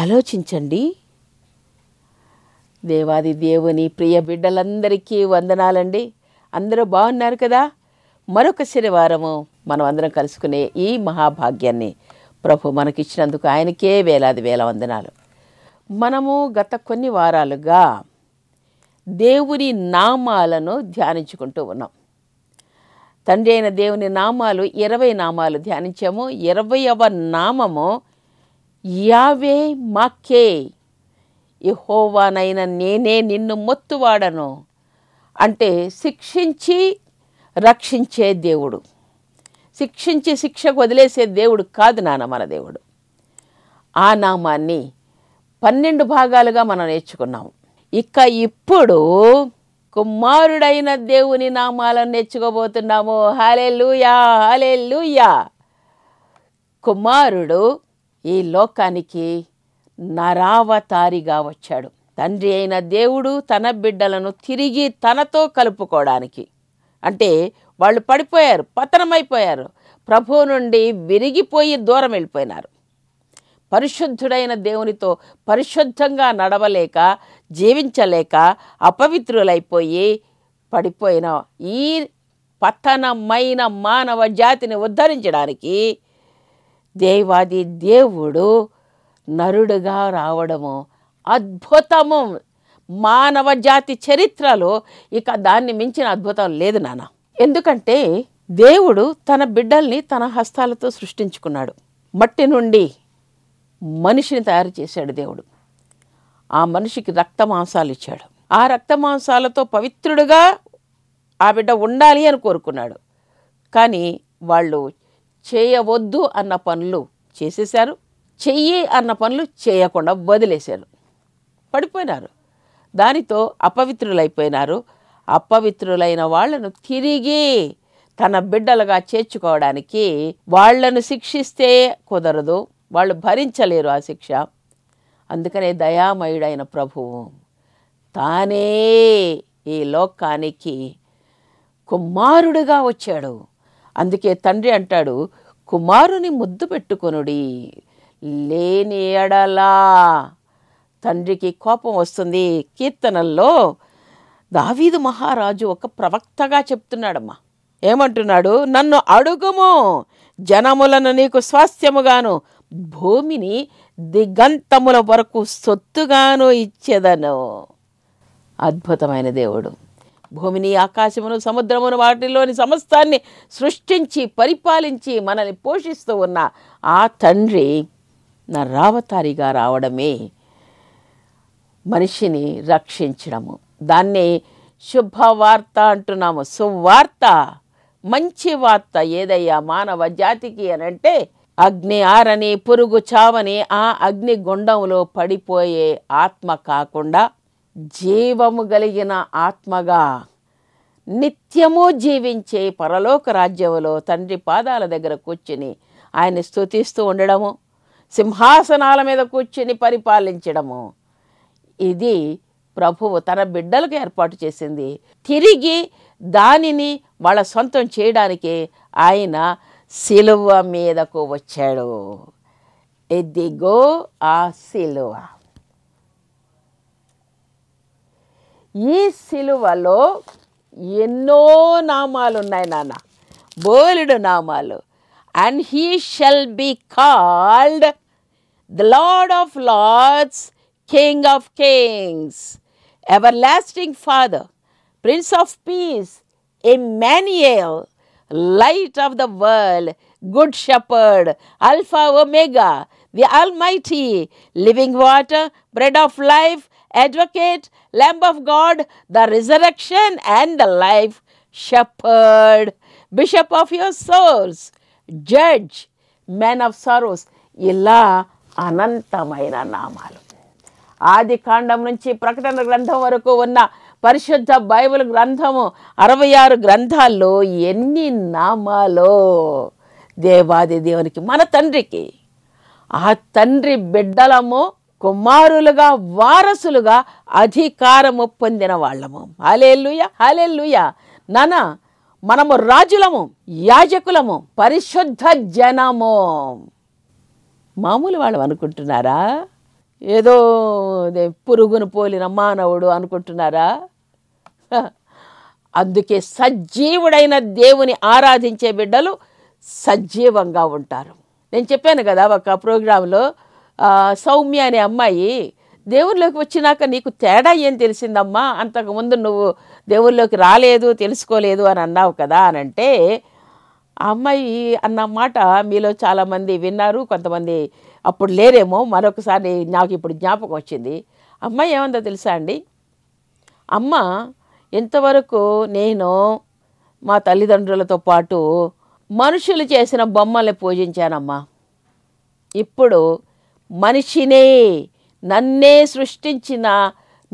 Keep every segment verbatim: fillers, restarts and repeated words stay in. ఆలోచించండి. దేవాది దేవుని ప్రియ బిడ్డలందరికీ వందనాలండి. అందరూ బాగున్నారు కదా. మరొక శనివారము మనం అందరం కలుసుకునే ఈ మహాభాగ్యాన్ని ప్రభు మనకిచ్చినందుకు ఆయనకే వేలాది వేల వందనాలు. మనము గత కొన్ని వారాలుగా దేవుని నామాలను ధ్యానించుకుంటూ ఉన్నాం. తండ్రి అయిన దేవుని నామాలు ఇరవై నామాలు ధ్యానించాము. ఇరవైవ నామము యావే మాకే, యెహోవానైన నేనే నిన్ను మొత్తువాడను, అంటే శిక్షించి రక్షించే దేవుడు. శిక్షించి శిక్షకు వదిలేసే దేవుడు కాదు నాన్న మన దేవుడు. ఆ నామాన్ని పన్నెండు భాగాలుగా మనం నేర్చుకున్నాము. ఇక ఇప్పుడు కుమారుడైన దేవుని నామాలను నేర్చుకోబోతున్నాము. హల్లెలూయా, హల్లెలూయా. కుమారుడు ఈ లోకానికి నరావతారిగా వచ్చాడు. తండ్రి అయిన దేవుడు తన బిడ్డలను తిరిగి తనతో కలుపుకోవడానికి, అంటే వాళ్ళు పడిపోయారు, పతనమైపోయారు, ప్రభువు నుండి విరిగిపోయి దూరం వెళ్ళిపోయినారు. పరిశుద్ధుడైన దేవునితో పరిశుద్ధంగా నడవలేక, జీవించలేక అపవిత్రులైపోయి పడిపోయిన ఈ పతనమైన మానవ జాతిని ఉద్ధరించడానికి దేవాది దేవుడు నరుడుగా రావడము అద్భుతము. మానవ జాతి చరిత్రలో ఇక దాన్ని మించిన అద్భుతం లేదు నాన్న. ఎందుకంటే దేవుడు తన బిడ్డల్ని తన హస్తాలతో సృష్టించుకున్నాడు. మట్టి నుండి మనిషిని తయారు చేశాడు దేవుడు. ఆ మనిషికి రక్త మాంసాలు ఇచ్చాడు. ఆ రక్త మాంసాలతో పవిత్రుడుగా ఆ బిడ్డ ఉండాలి అని కోరుకున్నాడు. కానీ వాళ్ళు చేయవద్దు అన్న పనులు చేసేశారు, చెయ్యి అన్న పనులు చేయకుండా వదిలేశారు, పడిపోయినారు, దానితో అపవిత్రులైపోయినారు. అపవిత్రులైన వాళ్లను తిరిగి తన బిడ్డలుగా చేర్చుకోవడానికి వాళ్లను శిక్షిస్తే కుదరదు, వాళ్ళు భరించలేరు ఆ శిక్ష. అందుకనే దయామయుడైన ప్రభువు తానే ఈ లోకానికి కుమారుడుగా వచ్చాడు. అందుకే తండ్రి అంటాడు, కుమారుని ముద్దు పెట్టుకొనుడి, లేని ఎడలా తండ్రికి కోపం వస్తుంది. కీర్తనల్లో దావీదు మహారాజు ఒక ప్రవక్తగా చెప్తున్నాడమ్మా. ఏమంటున్నాడు? నన్ను అడుగుము, జనములను నీకు స్వాస్థ్యముగాను, భూమిని దిగంతముల వరకు సొత్తుగాను ఇచ్చేదను. అద్భుతమైన దేవుడు భూమిని, ఆకాశమును, సముద్రమును, వాటిలోని సమస్తాన్ని సృష్టించి పరిపాలించి మనల్ని పోషిస్తూ ఉన్న ఆ తండ్రి నరావతారిగా రావడమే మనిషిని రక్షించడము. దాన్నే శుభవార్త అంటున్నాము. సువార్త, మంచి వార్త ఏదయ్యా మానవ జాతికి అని అంటే, అగ్ని ఆరని పురుగు చావని ఆ అగ్ని గుండంలో పడిపోయే ఆత్మ కాకుండా జీవము కలిగిన ఆత్మగా నిత్యము జీవించే పరలోక రాజ్యంలో తండ్రి పాదాల దగ్గర కూర్చుని ఆయన్ని స్తుతిస్తూ ఉండడము, సింహాసనాల మీద కూర్చుని పరిపాలించడము, ఇది ప్రభువు తన బిడ్డలకు ఏర్పాటు చేసింది. తిరిగి దానిని వాళ్ళ సొంతం చేయడానికి ఆయన సిలువ మీదకు వచ్చాడు. ఇదిగో ఆ సిలువ. ఈ సిలువలో ఎన్నో నామాలు ఉన్నాయి నాన్న, బోలెడు నామాలు. And he shall be called the lord of lords, king of kings, everlasting father, prince of peace, Immanuel, light of the world, good shepherd, alpha omega, the almighty, living water, bread of life, advocate, lamb of God, the resurrection and the life, shepherd, bishop of your souls, judge, man of sorrows. ఇలా అనంతమైన నామాలు. ఆది కాండం నుంచి ప్రకటన గ్రంథం వరకు ఉన్న పరిశుద్ధ బైబిల్ గ్రంథము అరవై ఆరు గ్రంథాల్లో ఎన్ని నామాలో దేవాది దేవునికి, మన తండ్రికి. ఆ తండ్రి బిడ్డలము, కుమారులుగా, వారసులుగా అధికారము పొందిన వాళ్ళము. హల్లెలూయా, హల్లెలూయా. నానా మనము రాజులము, యాజకులము, పరిశుద్ధ జనము. మామూలు వాళ్ళం అనుకుంటున్నారా? ఏదో పురుగును పోలిన మానవుడు అనుకుంటున్నారా? అందుకే సజీవుడైన దేవుని ఆరాధించే బిడ్డలు సజీవంగా ఉంటారు. నేను చెప్పాను కదా ఒక ప్రోగ్రాంలో, సౌమ్య అనే అమ్మాయి దేవుల్లోకి వచ్చినాక నీకు తేడా ఏం తెలిసిందమ్మా, అంతకుముందు నువ్వు దేవుల్లోకి రాలేదు తెలుసుకోలేదు అని అన్నావు కదా అని అంటే, ఆ అమ్మాయి అన్న మాట మీలో చాలామంది విన్నారు, కొంతమంది అప్పుడు లేరేమో, మరొకసారి నాకు ఇప్పుడు జ్ఞాపకం వచ్చింది. అమ్మాయి ఏమందో తెలుసా అండి, అమ్మ ఇంతవరకు నేను మా తల్లిదండ్రులతో పాటు మనుషులు చేసిన బొమ్మల్ని పూజించానమ్మా, ఇప్పుడు మనిషినే నన్నే సృష్టించిన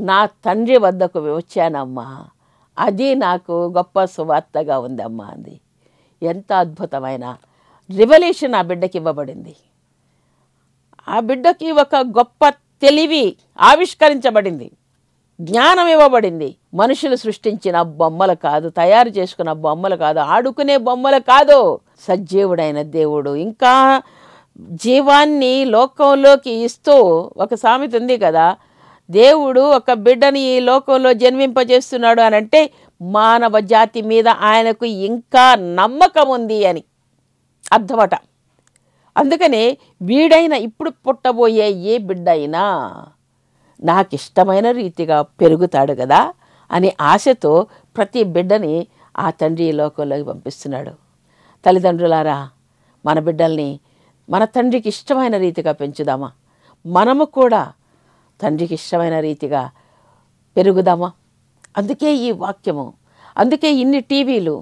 నా తండ్రి వద్దకు వచ్చానమ్మా, అది నాకు గొప్ప సువార్తగా ఉందమ్మా అంది. ఎంత అద్భుతమైన రివల్యూషన్ ఆ బిడ్డకి ఇవ్వబడింది. ఆ బిడ్డకి ఒక గొప్ప తెలివి ఆవిష్కరించబడింది, జ్ఞానం ఇవ్వబడింది. మనుషులు సృష్టించిన బొమ్మలు కాదు, తయారు చేసుకున్న బొమ్మలు కాదు, ఆడుకునే బొమ్మలు కాదు, సజీవుడైన దేవుడు ఇంకా జీవాన్ని లోకంలోకి ఇస్తూ, ఒక సామెత ఉంది కదా, దేవుడు ఒక బిడ్డని ఈ లోకంలో జన్మింపజేస్తున్నాడు అని అంటే మానవ జాతి మీద ఆయనకు ఇంకా నమ్మకం ఉంది అని అర్థమట. అందుకనే వీడైనా ఇప్పుడు పుట్టబోయే ఏ బిడ్డ అయినా నాకు ఇష్టమైన రీతిగా పెరుగుతాడు కదా అనే ఆశతో ప్రతి బిడ్డని ఆ తండ్రి లోకంలోకి పంపిస్తున్నాడు. తల్లిదండ్రులారా, మన బిడ్డల్ని మన తండ్రికి ఇష్టమైన రీతిగా పెంచుదామా? మనము కూడా తండ్రికి ఇష్టమైన రీతిగా పెరుగుదామా? అందుకే ఈ వాక్యము, అందుకే ఇన్ని టీవీలు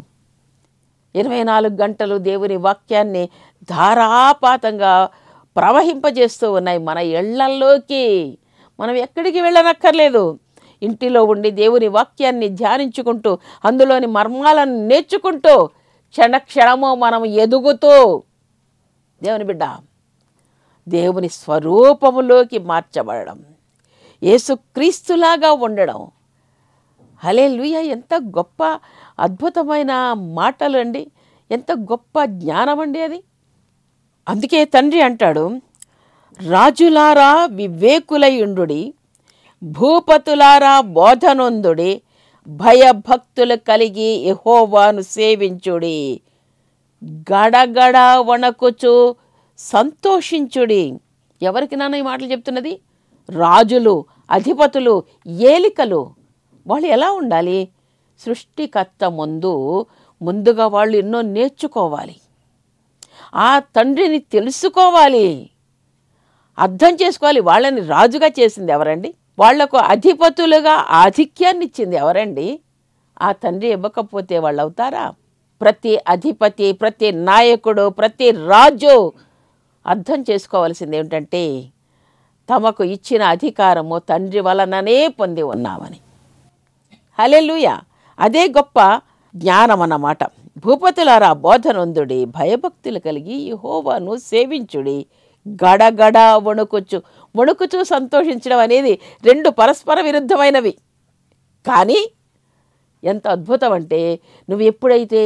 ఇరవై నాలుగు గంటలు దేవుని వాక్యాన్ని ధారాపాతంగా ప్రవహింపజేస్తూ ఉన్నాయి మన ఇళ్లల్లోకి. మనం ఎక్కడికి వెళ్ళనక్కర్లేదు, ఇంటిలో ఉండి దేవుని వాక్యాన్ని ధ్యానించుకుంటూ అందులోని మర్మాలను నేర్చుకుంటూ క్షణక్షణము మనం ఎదుగుతూ దేవుని బిడ్డ దేవుని స్వరూపములోకి మార్చబడడం, యేసుక్రీస్తులాగా ఉండడం. హల్లెలూయా! ఎంత గొప్ప అద్భుతమైన మాటలు అండి, ఎంత గొప్ప జ్ఞానం అండి అది. అందుకే తండ్రి అంటాడు, రాజులారా వివేకులయుండుడి, భూపతులారా బోధనొందుడి, భయభక్తులు కలిగి యెహోవాను సేవించుడి, గడగడ వణకుచు సంతోషించుడి. ఎవరికి నాన్న ఈ మాటలు చెప్తున్నది? రాజులు, అధిపతులు, ఏలికలు. వాళ్ళు ఎలా ఉండాలి? సృష్టికర్త ముందు ముందుగా వాళ్ళు ఎన్నో నేర్చుకోవాలి, ఆ తండ్రిని తెలుసుకోవాలి, అర్థం చేసుకోవాలి. వాళ్ళని రాజుగా చేసింది ఎవరండి? వాళ్లకు అధిపతులుగా ఆధిక్యాన్ని ఇచ్చింది ఎవరండి? ఆ తండ్రి ఇవ్వకపోతే వాళ్ళు అవుతారా? ప్రతి అధిపతి, ప్రతి నాయకుడు, ప్రతి రాజు అర్థం చేసుకోవాల్సింది ఏమిటంటే తమకు ఇచ్చిన అధికారము తండ్రి వలననే పొంది ఉన్నామని. హల్లెలూయా! అదే గొప్ప జ్ఞానం అన్నమాట. భూపతులారా బోధనొందుడి, భయభక్తులు కలిగి యెహోవాను సేవించుడి, గడగడ వణుకుచు. వణుకుచు సంతోషించడం అనేది రెండు పరస్పర విరుద్ధమైనవి. కానీ ఎంత అద్భుతం అంటే, నువ్వు ఎప్పుడైతే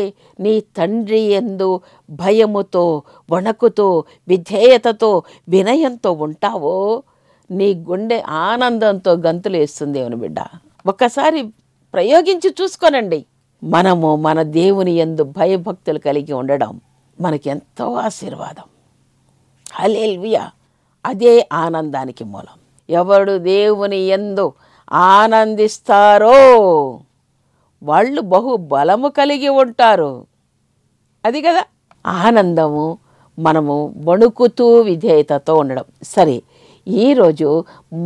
నీ తండ్రి యందు భయముతో వణకుతో విధేయతతో వినయంతో ఉంటావో నీ గుండె ఆనందంతో గంతులు వేస్తుంది. అవును బిడ్డ, ఒక్కసారి ప్రయోగించి చూసుకోనండి. మనము మన దేవుని యందు భయభక్తులు కలిగి ఉండడం మనకి ఎంతో ఆశీర్వాదం. హల్లెలూయా! అదే ఆనందానికి మూలం. ఎవడు దేవుని యందు ఆనందిస్తారో వాళ్ళు బహు బలము కలిగి ఉంటారు. అది కదా ఆనందము, మనము వణుకుతూ విధేయతతో ఉండడం. సరే, ఈరోజు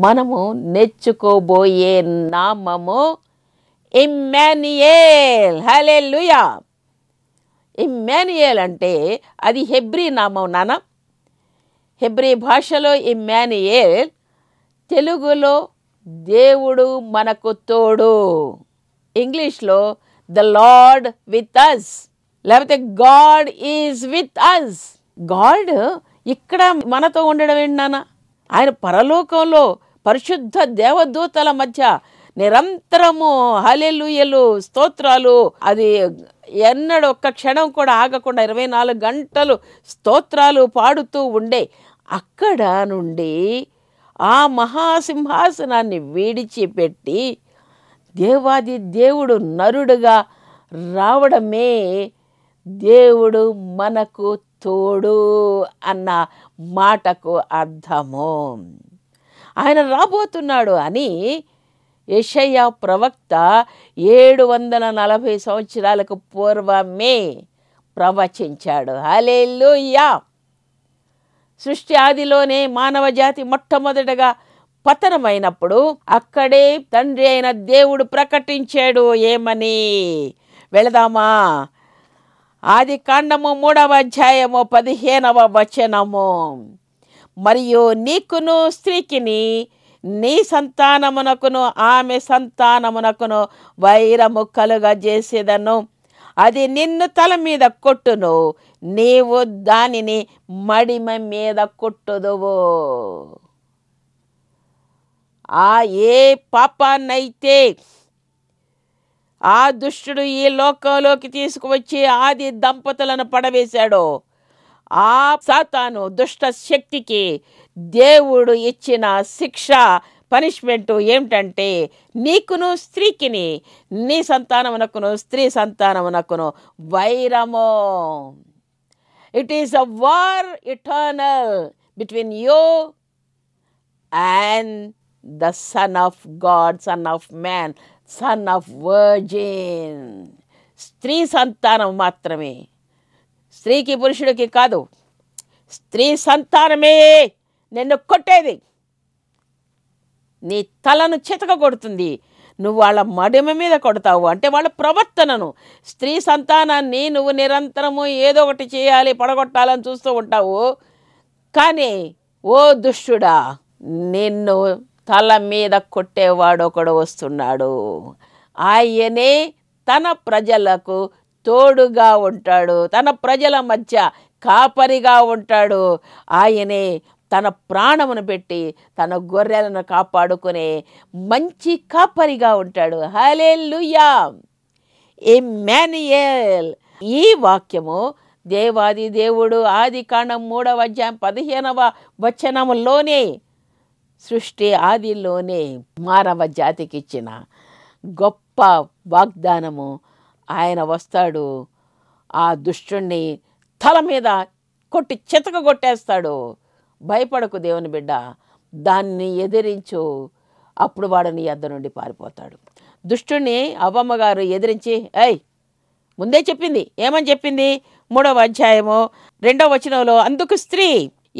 మనము నేర్చుకోబోయే నామము ఇమ్మాన్యుయేల్. హల్లెలూయా! ఇమ్మాన్యుయేల్ అంటే అది హెబ్రీ నామం నాన్న. హెబ్రీ భాషలో ఇమ్మాన్యుయేల్, తెలుగులో దేవుడు మనకు తోడు, ఇంగ్లీష్లో ద లార్డ్ విత్ అస్, లేకపోతే God is with us. God ఇక్కడ మనతో ఉండడం ఏంటి నాన్న? ఆయన పరలోకంలో పరిశుద్ధ దేవదూతల మధ్య నిరంతరము హల్లెలూయలు స్తోత్రాలు, అది ఎన్నడూ ఒక్క క్షణం కూడా ఆగకుండా ఇరవై నాలుగు గంటలు స్తోత్రాలు పాడుతూ ఉండే అక్కడ నుండి ఆ మహాసింహాసనాన్ని వేడిచిపెట్టి దేవాది దేవుడు నరుడుగా రావడమే దేవుడు మనకు తోడు అన్న మాటకు అర్థము. ఆయన రాబోతున్నాడు అని యెషయా ప్రవక్త ఏడు వందల నలభై సంవత్సరాలకు పూర్వమే ప్రవచించాడు. హల్లెలూయా! సృష్టి ఆదిలోనే మానవజాతి మొట్టమొదటగా పతనమైనప్పుడు అక్కడే తండ్రి అయిన దేవుడు ప్రకటించాడు. ఏమని? వెళదామా? ఆది కాండము మూడవ అధ్యాయము పదిహేనవ వచనము. మరియు నీకును స్త్రీకిని నీ సంతానమునకును ఆమె సంతానమునకును వైరము కలుగజేసేదను, అది నిన్ను తల మీద కొట్టును, నీవు దానిని మడిమ మీద కొట్టుదువు. ఆ ఏ పాపాన్నైతే ఆ దుష్టుడు ఈ లోకంలోకి తీసుకువచ్చి ఆది దంపతులను పడవేశాడో ఆ సాతాను దుష్ట శక్తికి దేవుడు ఇచ్చిన శిక్ష, పనిష్మెంటు ఏమిటంటే నీకును స్త్రీకిని నీ సంతానమునకును స్త్రీ సంతానమునకును వైరము. It is a war eternal between you and the son of God, son of man, son of virgin. స్త్రీ సంతానం మాత్రమే, స్త్రీకి పురుషుడికి కాదు, స్త్రీ సంతానమే నిన్ను కొట్టేది, నీ తలను చితక కొడుతుంది, నువ్వు వాళ్ళ మడిమ మీద కొడతావు. అంటే వాళ్ళ ప్రవర్తనను, స్త్రీ సంతానాన్ని నువ్వు నిరంతరము ఏదో ఒకటి చేయాలి, పడగొట్టాలని చూస్తూ ఉంటావు. కానీ ఓ దుష్టుడా, నిన్ను తల మీద కొట్టేవాడు ఒకడు వస్తున్నాడు. ఆయనే తన ప్రజలకు తోడుగా ఉంటాడు, తన ప్రజల మధ్య కాపరిగా ఉంటాడు. ఆయనే తన ప్రాణమును పెట్టి తన గొర్రెలను కాపాడుకునే మంచి కాపరిగా ఉంటాడు. హల్లెలూయా! ఇమ్మానుయేల్. ఈ వాక్యము దేవాది దేవుడు ఆది కాండం మూడవ అధ్యాయం పదిహేనవ వచనములోనే, సృష్టి ఆదిలోనే మానవ జాతికి ఇచ్చిన గొప్ప వాగ్దానము. ఆయన వస్తాడు, ఆ దుష్టుణ్ణి తల మీద కొట్టి చితక కొట్టేస్తాడు. భయపడకు దేవుని బిడ్డ, దాన్ని ఎదిరించు, అప్పుడు వాడు నీ అద్ద నుండి పారిపోతాడు. దుష్టుని అవ్వమ్మ గారు ఎదిరించి, ఏయ్ ముందే చెప్పింది, ఏమని చెప్పింది? మూడవ అధ్యాయము రెండవ వచనంలో, అందుకు స్త్రీ,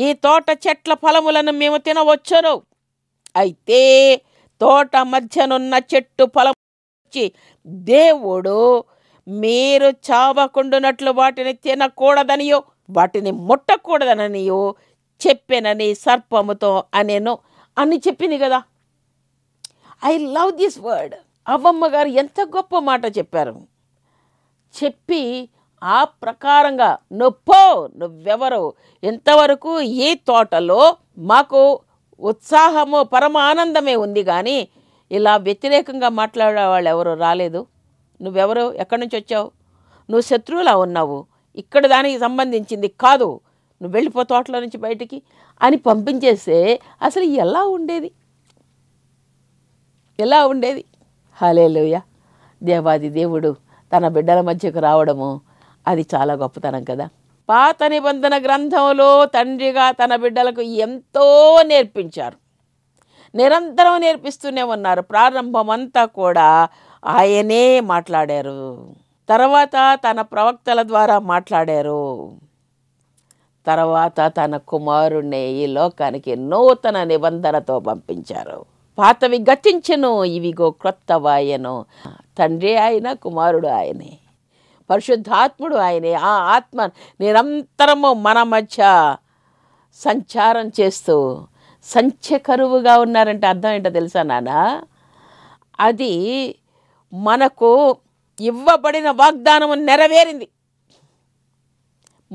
ఈ తోట చెట్ల ఫలములను మేము తినవచ్చును, అయితే తోట మధ్యనున్న చెట్టు ఫలము వచ్చి దేవుడు మీరు చావకుండునట్లు వాటిని తినకూడదనియో వాటిని ముట్టకూడదననియో చెప్పానని సర్పముతో అనేను అని చెప్పింది కదా. I love this word. అవ్వమ్మ గారు ఎంత గొప్ప మాట చెప్పారు. చెప్పి ఆ ప్రకారంగా నొప్పో నువ్వెవరు, ఇంతవరకు ఈ తోటలో మాకు ఉత్సాహము పరమ ఆనందమే ఉంది, కానీ ఇలా వ్యతిరేకంగా మాట్లాడే వాళ్ళు ఎవరు రాలేదు. నువ్వెవరు, ఎక్కడి నుంచి వచ్చావు, నువ్వు శత్రువులా ఉన్నావు, ఇక్కడ దానికి సంబంధించింది కాదు, నువ్వు వెళ్ళిపో తోటలో నుంచి బయటికి అని పంపించేస్తే అసలు ఎలా ఉండేది, ఎలా ఉండేది? హల్లెలూయా! దేవాది దేవుడు తన బిడ్డల మధ్యకు రావడము అది చాలా గొప్పతనం కదా. పాత నిబంధన గ్రంథంలో తండ్రిగా తన బిడ్డలకు ఎంతో నేర్పించారు, నిరంతరం నేర్పిస్తూనే ఉన్నారు. ప్రారంభం అంతా కూడా ఆయనే మాట్లాడారు, తర్వాత తన ప్రవక్తల ద్వారా మాట్లాడారు, తర్వాత తన కుమారుణ్ణి ఈ లోకానికి నూతన నిబంధనతో పంపించారు. పాతవి గతించెను, ఇవిగో క్రొత్తవాయను. తండ్రి ఆయన, కుమారుడు ఆయనే, పరిశుద్ధాత్ముడు ఆయనే. ఆ ఆత్మ నిరంతరము మన మధ్య సంచారం చేస్తూ సంచ కరువుగా ఉన్నారంటే అర్థం ఏంటో తెలుసా నాన్న? అది మనకు ఇవ్వబడిన వాగ్దానము నెరవేరింది,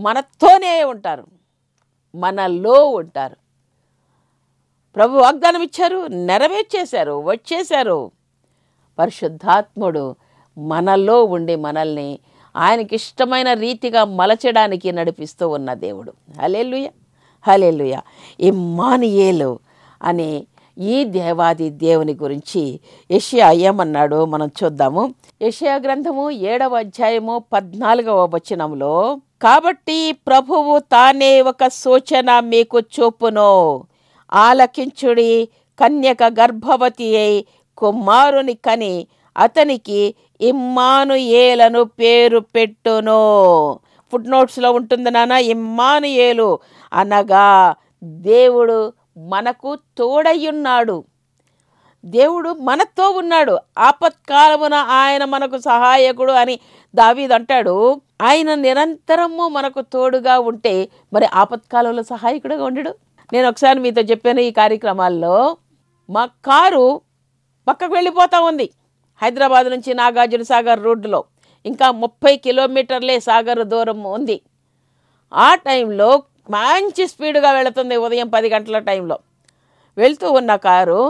మనతోనే ఉంటారు, మనలో ఉంటారు. ప్రభు వాగ్దానం ఇచ్చారు, నెరవేర్చేశారు, వచ్చేశారు. పరిశుద్ధాత్ముడు మనలో ఉండి మనల్ని ఆయనకి ఇష్టమైన రీతిగా మలచడానికి నడిపిస్తూ ఉన్న దేవుడు. హల్లెలూయా! హల్లెలూయా! ఇమ్మానుయేలు అని ఈ దేవాది దేవుని గురించి యెషయా ఏమన్నాడో మనం చూద్దాము. యెషయా గ్రంథము ఏడవ అధ్యాయము పద్నాలుగవ వచనంలో, కాబట్టి ప్రభువు తానే ఒక సూచన మీకు చూపును, ఆలకించుడి, కన్యక గర్భవతి అయి కుమారుని కని అతనికి ఇమ్మానుయేలను పేరు పెట్టును. ఫుట్ నోట్స్లో ఉంటుంది నాన్న, ఇమ్మానుయేలు అనగా దేవుడు మనకు తోడయ్యున్నాడు, దేవుడు మనతో ఉన్నాడు, ఆపత్కాలమున ఆయన మనకు సహాయకుడు అని దావీదు అంటాడు. ఆయన నిరంతరము మనకు తోడుగా ఉంటే మరి ఆపత్కాలంలో సహాయకుడుగా ఉండడు. నేను ఒకసారి మీతో చెప్పాను, ఈ కార్యక్రమాల్లో మా కారు పక్కకు వెళ్ళిపోతూ ఉంది. హైదరాబాద్ నుంచి నాగార్జున సాగర్ రోడ్డులో ఇంకా ముప్పై కిలోమీటర్లే సాగర్ దూరం ఉంది. ఆ టైంలో మంచి స్పీడ్గా వెళుతుంది, ఉదయం పది గంటల టైంలో వెళుతూ ఉన్న కారు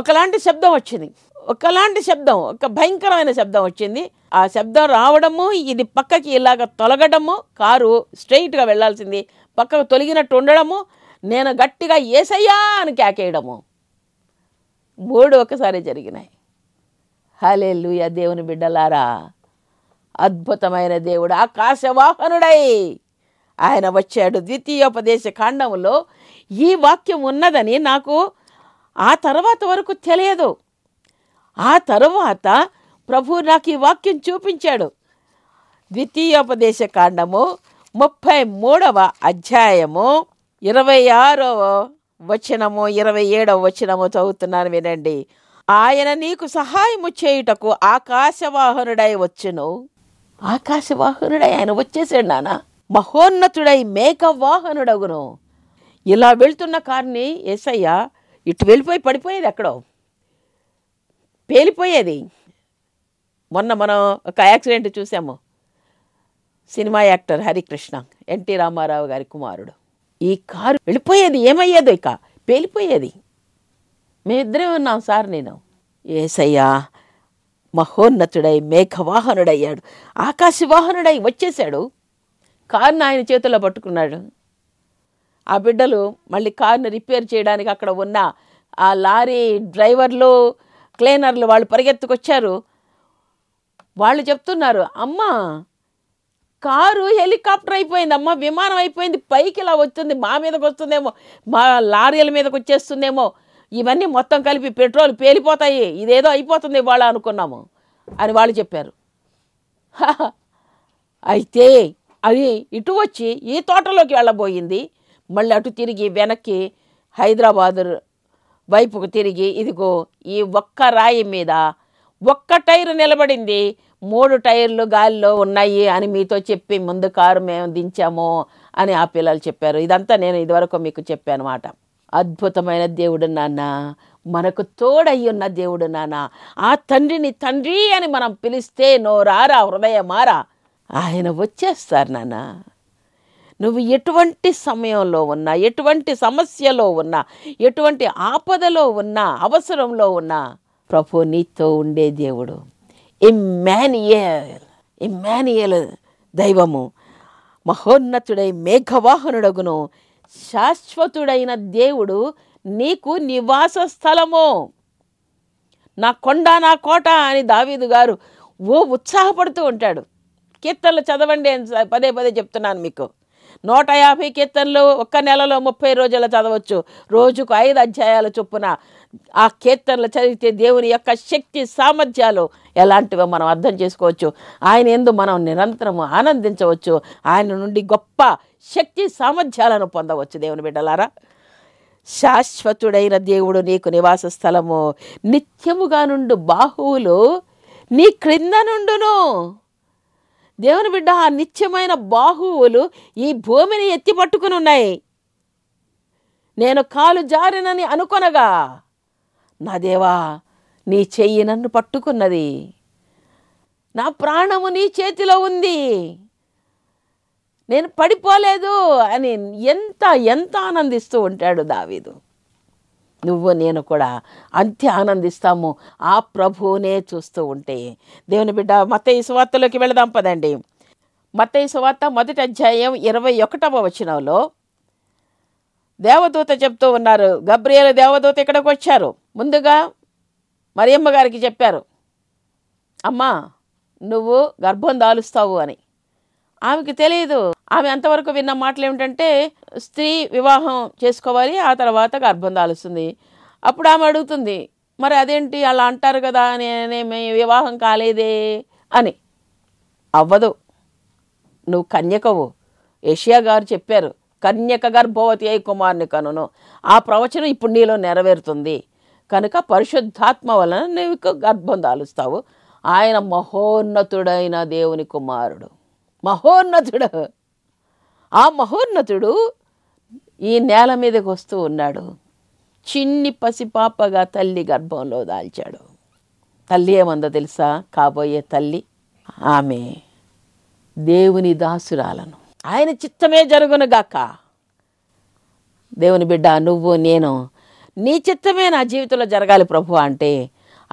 ఒకలాంటి శబ్దం వచ్చింది, ఒకలాంటి శబ్దం, ఒక భయంకరమైన శబ్దం వచ్చింది. ఆ శబ్దం రావడము, ఇది పక్కకి ఇలాగ తొలగడము, కారు స్ట్రైట్గా వెళ్లాల్సింది పక్కకు తొలగినట్టు ఉండడము, నేను గట్టిగా ఏసయ్యా అని కేకేయడము, మూడు ఒకసారి జరిగినాయి. హల్లెలూయా. దేవుని బిడ్డలారా, అద్భుతమైన దేవుడు ఆకాశవాహనుడై ఆయన వచ్చాడు. ద్వితీయోపదేశ కాండములో ఈ వాక్యం ఉన్నదని నాకు ఆ తర్వాత వరకు తెలియదు. ఆ తర్వాత ప్రభు నాకు ఈ వాక్యం చూపించాడు. ద్వితీయోపదేశ కాండము ముప్పై మూడవ అధ్యాయము ఇరవై ఆరవ వచనము ఇరవై ఏడవ వచనము చదువుతున్నాను, వినండి. ఆయన నీకు సహాయము చేయుటకు ఆకాశవాహనుడై వచ్చును. ఆకాశవాహనుడై ఆయన వచ్చేసాడు నాన్న, మహోన్నతుడై మేఘవాహనుడగును. ఇలా వెళ్తున్న కారుని యేసయ్య ఇటు వెళ్ళిపోయి పడిపోయేది, ఎక్కడో పేలిపోయేది. మొన్న మనం ఒక యాక్సిడెంట్ చూసాము, cinema actor Harikrishna, NT Ramarao గారి కుమారుడు. ఈ కారు వెళ్ళిపోయేది, ఏమయ్యేదో ఇక పేలిపోయేది. మేమిద్దరే ఉన్నాం సార్ నేను. యేసయ్య మహోన్నతుడై మేఘవాహనుడయ్యాడు, ఆకాశవాహనుడై వచ్చేసాడు. కారుని ఆయన చేతుల్లో పట్టుకున్నాడు. ఆ బిడ్డలు మళ్ళీ కారుని రిపేర్ చేయడానికి అక్కడ ఉన్న ఆ లారీ డ్రైవర్లు, క్లీనర్లు వాళ్ళు పరిగెత్తుకొచ్చారు. వాళ్ళు చెప్తున్నారు, అమ్మ కారు హెలికాప్టర్ అయిపోయింది, అమ్మ విమానం అయిపోయింది, పైకి ఇలా వస్తుంది, మా మీదకి వస్తుందేమో, మా లారీల మీదకి వచ్చేస్తుందేమో, ఇవన్నీ మొత్తం కలిపి పెట్రోల్ పేలిపోతాయి, ఇదేదో అయిపోతుంది ఇవాళ అనుకున్నాము అని వాళ్ళు చెప్పారు. అయితే అది ఇటు వచ్చి ఈ తోటలోకి వెళ్ళబోయింది, మళ్ళీ అటు తిరిగి వెనక్కి హైదరాబాదు వైపుకు తిరిగి ఇదిగో ఈ ఒక్క రాయి మీద ఒక్క టైరు నిలబడింది, మూడు టైర్లు గాలిలో ఉన్నాయి అని మీతో చెప్పి ముందు కారు మేము దించాము అని ఆ పిల్లలు చెప్పారు. ఇదంతా నేను ఇదివరకు మీకు చెప్పాను మాట. అద్భుతమైన దేవుడు నాన్న, మనకు తోడయ్యున్న దేవుడు నాన్న. ఆ తండ్రిని తండ్రి అని మనం పిలిస్తే నోరారా హృదయమారా ఆయన వచ్చేస్తారు నాన్న. నువ్వు ఎటువంటి సమయంలో ఉన్నా, ఎటువంటి సమస్యలో ఉన్నా, ఎటువంటి ఆపదలో ఉన్నా, అవసరంలో ఉన్నా ప్రభు నీతో ఉండే దేవుడు. ఇమ్మానుయేల్, ఇమ్మానుయేల్ దైవము మహోన్నతుడై మేఘవాహనుడగును, శాశ్వతుడైన దేవుడు నీకు నివాస స్థలము. నా కొండ నా కోట అని దావీదు గారు ఓ ఉత్సాహపడుతూ ఉంటాడు. కీర్తనలు చదవండి అని పదే పదే చెప్తున్నాను మీకు. నూట యాభై కీర్తనలు ఒక్క నెలలో ముప్పై రోజులు చదవచ్చు, రోజుకు ఐదు అధ్యాయాల చొప్పున. ఆ కీర్తనలు చదివితే దేవుని యొక్క శక్తి సామర్థ్యాలు ఎలాంటివో మనం అర్థం చేసుకోవచ్చు. ఆయన యందు మనం నిరంతరము ఆనందించవచ్చు, ఆయన నుండి గొప్ప శక్తి సామర్థ్యాలను పొందవచ్చు. దేవుని బిడ్డలారా, శాశ్వతుడైన దేవుడు నీకు నివాస స్థలము, నిత్యముగా నుండు బాహువులు నీ క్రింద నుండును. దేవుని బిడ్డ, ఆ నిత్యమైన బాహువులు ఈ భూమిని ఎత్తి పట్టుకుని ఉన్నాయి. నేను కాలు జారినని అనుకొనగా నా దేవా నీ చెయ్యి నన్ను పట్టుకున్నది, నా ప్రాణము నీ చేతిలో ఉంది, నేను పడిపోలేదు అని ఎంత ఎంత ఆనందిస్తూ ఉంటాడు దావీదు. నువ్వు నేను కూడా అంతే ఆనందిస్తాము ఆ ప్రభువునే చూస్తూ ఉంటే. దేవుని బిడ్డ, మత్తయి సువార్తలోకి వెళదాం పదండి. మత్తయి సువార్త మొదటి అధ్యాయం ఇరవై ఒకటవ వచనంలో దేవదూత చెప్తూ ఉన్నారు, గబ్రియేలు దేవదూత ఇక్కడికి వచ్చారు, ముందుగా మరియమ్మ గారికి చెప్పారు, అమ్మా నువ్వు గర్భం దాలుస్తావు అని. ఆమెకి తెలియదు. ఆమె అంతవరకు విన్న మాటలు ఏమిటంటే స్త్రీ వివాహం చేసుకోవాలి, ఆ తర్వాత గర్భం దాలుస్తుంది. అప్పుడు ఆమె అడుగుతుంది, మరి అదేంటి అలా అంటారు కదా, నేనేమి వివాహం కాలేదే అని. అవ్వదు, నువ్వు కన్యకవు. యెషయా గారు చెప్పారు, కన్యక గర్భవతి అయి కుమారుని కనును. ఆ ప్రవచనం ఇప్పుడు నీలో నెరవేరుతుంది కనుక పరిశుద్ధాత్మ వలన నీకు గర్భం దాలుస్తావు. ఆయన మహోన్నతుడైన దేవుని కుమారుడు, మహోన్నతుడు. ఆ మహోన్నతుడు ఈ నేల మీదకి వస్తూ ఉన్నాడు. చిన్ని పసిపాపగా తల్లి గర్భంలో దాల్చాడు. తల్లి ఏమందో తెలుసా? కాబోయే తల్లి, ఆమె దేవుని దాసురాలను, ఆయన చిత్తమే జరుగునుగాక. దేవుని బిడ్డ నువ్వు నేను, నీ చిత్తమే నా జీవితంలో జరగాలి ప్రభు అంటే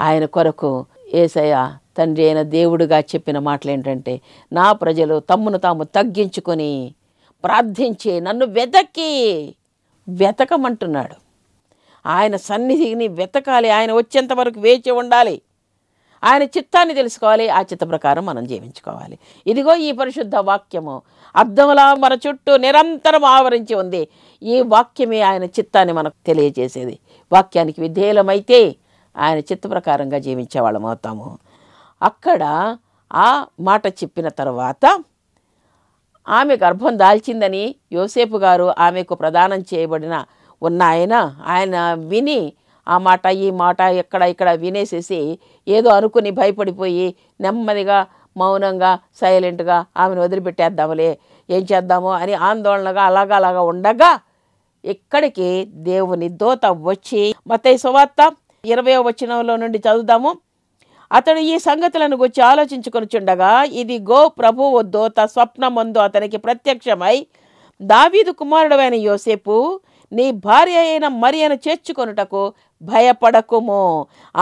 ఆయన కొరకు యేసయ్య తండ్రి అయిన దేవుడుగా చెప్పిన మాటలు ఏంటంటే, నా ప్రజలు తమ్మును తాము తగ్గించుకొని ప్రార్థించి నన్ను వెతకి వెతకమంటున్నాడు. ఆయన సన్నిధిని వెతకాలి, ఆయన వచ్చేంత వరకు వేచి ఉండాలి, ఆయన చిత్తాన్ని తెలుసుకోవాలి, ఆ చిత్త ప్రకారం మనం జీవించుకోవాలి. ఇదిగో ఈ పరిశుద్ధ వాక్యము అర్థములా మన చుట్టూ నిరంతరం ఆవరించి ఉంది. ఈ వాక్యమే ఆయన చిత్తాన్ని మనకు తెలియజేసేది. వాక్యానికి విధేయులమైతే ఆయన చిత్త ప్రకారంగా జీవించే వాళ్ళం అవుతాము. అక్కడ ఆ మాట చెప్పిన తర్వాత ఆమె గర్భం దాల్చిందని యోసేపు గారు ఆమెకు ప్రదానం చేయబడిన ఉన్న ఆయన ఆయన విని ఆ మాట ఈ మాట ఎక్కడ ఇక్కడ వినేసేసి ఏదో అనుకుని భయపడిపోయి నెమ్మదిగా మౌనంగా సైలెంట్గా ఆమెను వదిలిపెట్టేద్దాములే, ఏం చేద్దాము అని ఆందోళనగా అలాగా అలాగా ఉండగా ఇక్కడికి దేవుని దూత వచ్చి, మత్తయి సువార్త ఇరవయో వచనంలో నుండి చదువుదాము. అతడు ఈ సంగతులను గురించి ఆలోచించుకొనుచుండగా, ఇదిగో ప్రభువు దూత స్వప్నమందు అతనికి ప్రత్యక్షమై, దావీదు కుమారుడైన యోసేపు, నీ భార్య అయిన మరియను చేర్చుకొనుటకు భయపడకుము.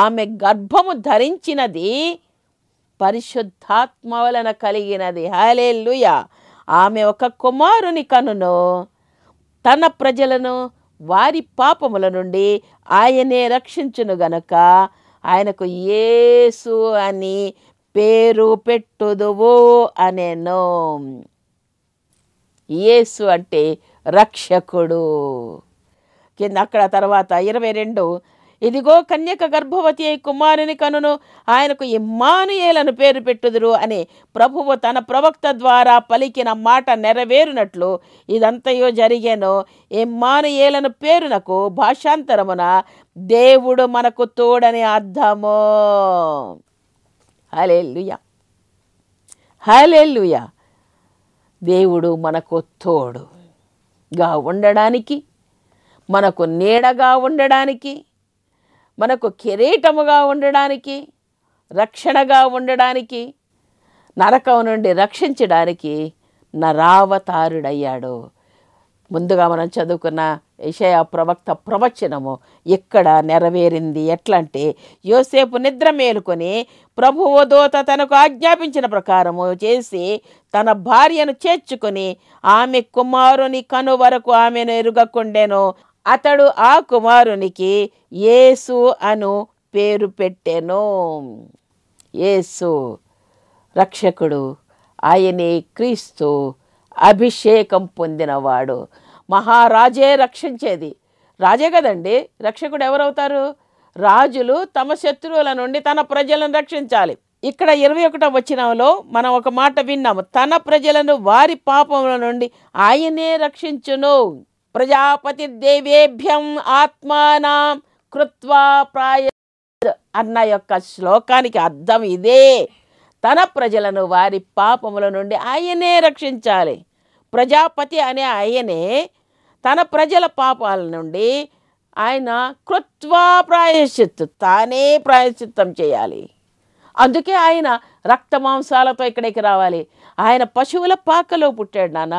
ఆమె గర్భము ధరించినది పరిశుద్ధాత్మ వలన కలిగినది. హల్లెలూయా. ఆమె ఒక కుమారుని కనును, తన ప్రజలను వారి పాపముల నుండి ఆయనే రక్షించును గనక ఆయనకు యేసు అని పేరు పెట్టుదువు అనేను. యేసు అంటే రక్షకుడు. కింద అక్కడ తర్వాత ఇరవై రెండు, ఇదిగో కన్యక గర్భవతి అయి కుమారుని కనును, ఆయనకు ఇమ్మానుయేల్ అని పేరు పెట్టుదురు అని ప్రభువు తన ప్రవక్త ద్వారా పలికిన మాట నెరవేరునట్లు ఇదంతయో జరిగాను. ఇమ్మానుయేల్ అను పేరునకు భాషాంతరమున దేవుడు మనకు తోడని అర్థము. హల్లెలూయా, హల్లెలూయా. దేవుడు మనకు తోడుగా ఉండడానికి, మనకు నీడగా ఉండడానికి, మనకు కిరీటముగా ఉండడానికి, రక్షణగా ఉండడానికి, నరకం నుండి రక్షించడానికి నరావతారుడయ్యాడు. ముందుగా మనం చదువుకున్న యెషయా ప్రవక్త ప్రవచనము ఇక్కడ నెరవేరింది. ఎట్లా అంటే, యోసేపు నిద్ర మేలుకొని ప్రభువు దూత తనకు ఆజ్ఞాపించిన ప్రకారము చేసి తన భార్యను చేర్చుకొని ఆమె కుమారుని కను వరకు ఆమెను ఎరుగకుండెను. అతడు ఆ కుమారునికి యేసు అను పేరు పెట్టెను. యేసు రక్షకుడు, ఆయనే క్రీస్తు, అభిషేకం పొందినవాడు, మహారాజే రక్షించేది. రాజే కదండి రక్షకుడు. ఎవరవుతారు? రాజులు తమ శత్రువుల నుండి తన ప్రజలను రక్షించాలి. ఇక్కడ ఇరవై ఒకటో వచనంలో మనం ఒక మాట విన్నాము, తన ప్రజలను వారి పాపముల నుండి ఆయనే రక్షించును. ప్రజాపతి దేవేభ్యం ఆత్మానాం కృత్వా ప్రాయ అన్న యొక్క శ్లోకానికి అర్థం ఇదే. తన ప్రజలను వారి పాపముల నుండి ఆయనే రక్షించాలి. ప్రజాపతి అనే ఆయనే తన ప్రజల పాపాల నుండి ఆయన కృత్వా ప్రాయశ్చిత్తు, తానే ప్రాయశ్చిత్తం చేయాలి. అందుకే ఆయన రక్త మాంసాలతో ఇక్కడికి రావాలి. ఆయన పశువుల పాకలో పుట్టాడు నాన్న.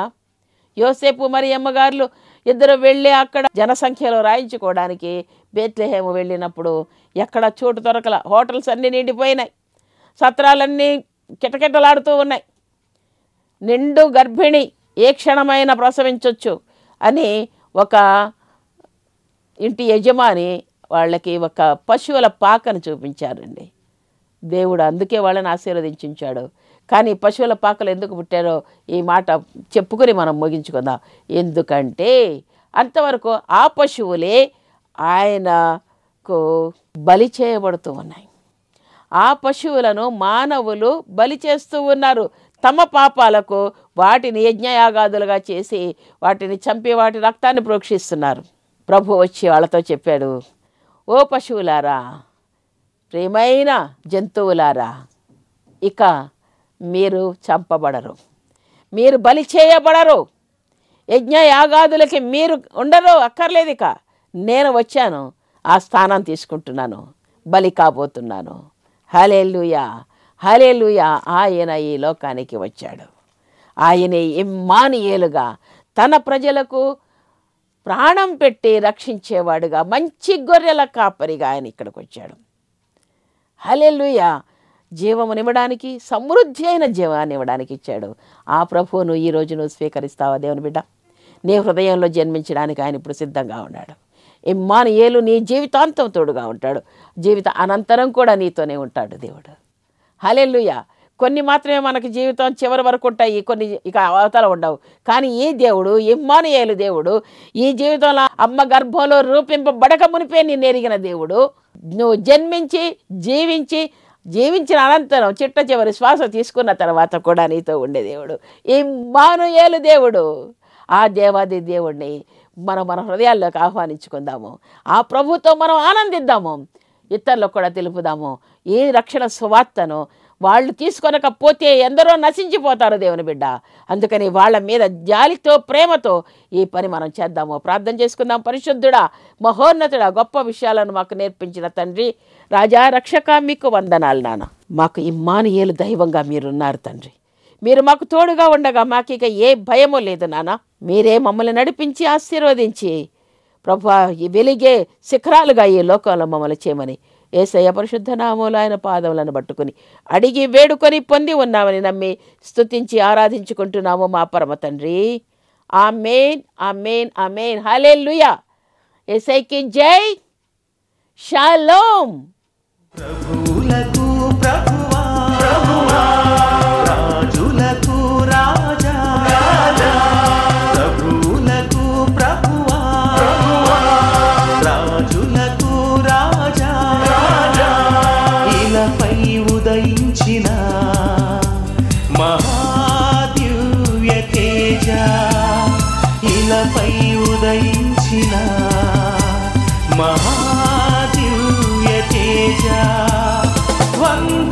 యోసేపు మరియమ్మ గారు ఇద్దరు వెళ్ళి అక్కడ జనసంఖ్యలో రాయించుకోవడానికి బెత్లెహేము వెళ్ళినప్పుడు ఎక్కడ చోటు దొరకల. హోటల్స్ అన్నీ నిండిపోయినాయి, సత్రాలన్నీ కిటకిటలాడుతూ ఉన్నాయి. నిండు గర్భిణి ఏ క్షణమైనా ప్రసవించవచ్చు అని ఒక ఇంటి యజమాని వాళ్ళకి ఒక పశువుల పాకను చూపించారండి. దేవుడు అందుకే వాళ్ళని ఆశీర్వదించాడు. కానీ పశువుల పాకలు ఎందుకు పుట్టారో ఈ మాట చెప్పుకొని మనం ముగించుకుందాం. ఎందుకంటే అంతవరకు ఆ పశువులే ఆయనకు బలి చేయబడుతూ ఉన్నాయి. ఆ పశువులను మానవులు బలి చేస్తూ ఉన్నారు తమ పాపాలకు. వాటిని యజ్ఞయాగాదులుగా చేసి వాటిని చంపి వాటి రక్తాన్ని ప్రోక్షిస్తున్నారు. ప్రభు వచ్చి వాళ్ళతో చెప్పాడు, ఓ పశువులారా, ప్రేమైన జంతువులారా, ఇక మీరు చంపబడరు, మీరు బలి చేయబడరు, యజ్ఞయాగాదులకి మీరు ఉండరు, అక్కర్లేదు. ఇక నేను వచ్చాను, ఆ స్థానం తీసుకుంటున్నాను, బలి కాబోతున్నాను. హల్లెలూయా, హల్లెలూయా. ఆయన ఈ లోకానికి వచ్చాడు. ఆయన ఇమ్మానుయేలుగా తన ప్రజలకు ప్రాణం పెట్టి రక్షించేవాడుగా, మంచి గొర్రెల కాపరిగా ఆయన ఇక్కడికి వచ్చాడు. హల్లెలూయా. జీవమునివ్వడానికి, సమృద్ధి అయిన జీవాన్ని ఇవ్వడానికి ఇచ్చాడు. ఆ ప్రభువును ఈరోజు నువ్వు స్వీకరిస్తావా దేవుని బిడ్డ? నీ హృదయంలో జన్మించడానికి ఆయన ఇప్పుడు సిద్ధంగా ఉన్నాడు. ఇమ్మానుయేలు నీ జీవితాంతం తోడుగా ఉంటాడు. జీవిత అనంతరం కూడా నీతోనే ఉంటాడు దేవుడు. హల్లెలూయా. కొన్ని మాత్రమే మనకి జీవితం చివరి వరకు ఉంటాయి, కొన్ని ఇక అవతల ఉండవు. కానీ ఈ దేవుడు, ఇమ్మానుయేలు దేవుడు, ఈ జీవితంలో అమ్మ గర్భంలో రూపింపబడక మునిపే నిన్ను ఎరిగిన దేవుడు, నువ్వు జన్మించి జీవించి జీవించిన అనంతరం చిట్ట చివరి శ్వాస తీసుకున్న తర్వాత కూడా నీతో ఉండే దేవుడు ఇమ్మానుయేలు దేవుడు. ఆ దేవాది దేవుడిని మనం మన హృదయాల్లోకి ఆహ్వానించుకుందాము. ఆ ప్రభుతో మనం ఆనందిద్దాము. ఇతరులకు కూడా తెలుపుదాము ఈ రక్షణ సువార్తను. వాళ్ళు తీసుకొనకపోతే ఎందరో నశించిపోతారు దేవుని బిడ్డ. అందుకని వాళ్ళ మీద జాలితో, ప్రేమతో ఈ పని మనం చేద్దాము. ప్రార్థన చేసుకుందాం. పరిశుద్ధుడా, మహోన్నతుడా, గొప్ప విషయాలను మాకు నేర్పించిన తండ్రి, రాజా, రక్షక, మీకు వందనాలు నాన్న. మాకు ఇమ్మానుయేలు దైవంగా మీరున్నారు తండ్రి. మీరు మాకు తోడుగా ఉండగా మాకు ఇక ఏ భయము లేదు నాన్న. మీరే మమ్మల్ని నడిపించి ఆశీర్వదించి ప్రభువా వెలిగే శిఖరాలుగా ఈ లోకంలో మమ్మల్ని చేయమని యేసయ్య పరిశుద్ధ నామములో ఆయన పాదములను పట్టుకుని అడిగి వేడుకొని పొంది ఉన్నామని నమ్మి స్తుతించి ఆరాధించుకుంటున్నాము మా పరమ తండ్రి. ఆమేన్, ఆమేన్, ఆమేన్. హల్లెలూయా. యేసయ్యకి జై. షాలోమ్. ప్రభువులకు ప్రభువా, ప్రభువా, రాజులకు రాజా, రాజా, ప్రభువులకు ప్రభువా, ప్రభువా, రాజులకు రాజా, రాజా, ఇలాపై ఉదయించిన మహాదివ్య తేజ, ఇలాపై ఉదయించిన మహా One.